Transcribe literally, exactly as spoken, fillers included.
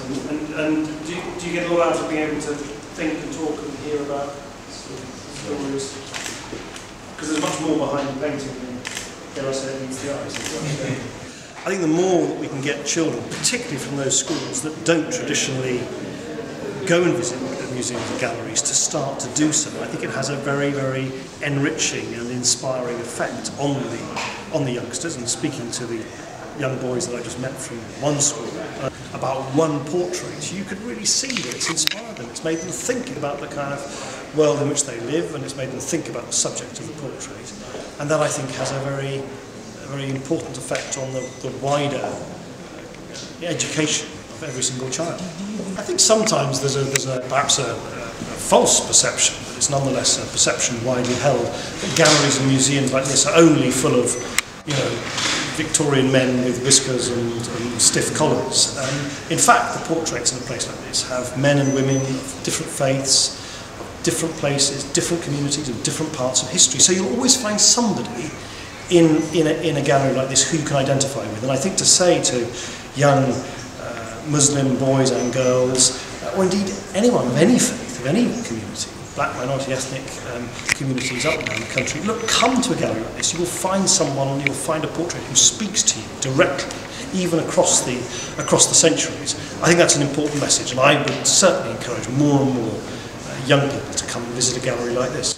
And, and, and do, do you get a lot out of being able to think and talk and hear about sort of stories? Because there's much more behind the painting than, dare I say, meets the eyes. I think the more that we can get children, particularly from those schools that don't traditionally go and visit museums and galleries, to start to do so, I think it has a very, very enriching and inspiring effect on the on the youngsters. And speaking to the young boys that I just met from one school uh, about one portrait, you could really see that it's inspired them. It's made them think about the kind of world in which they live, and it's made them think about the subject of the portrait. And that, I think, has a very, a very important effect on the, the wider education of every single child. I think sometimes there's, a, there's a, perhaps a, a, a false perception, but it's nonetheless a perception widely held, that galleries and museums like this are only full of, you know, Victorian men with whiskers and, and stiff collars. Um, in fact, the portraits in a place like this have men and women of different faiths, different places, different communities, and different parts of history. So you'll always find somebody in, in, a, in a gallery like this who you can identify with. And I think to say to young uh, Muslim boys and girls, uh, or indeed anyone of any faith, of any community, black minority ethnic um, communities up and down the country, look, come to a gallery like this, you will find someone, you'll find a portrait who speaks to you directly, even across the, across the centuries. I think that's an important message, and I would certainly encourage more and more uh, young people to come and visit a gallery like this.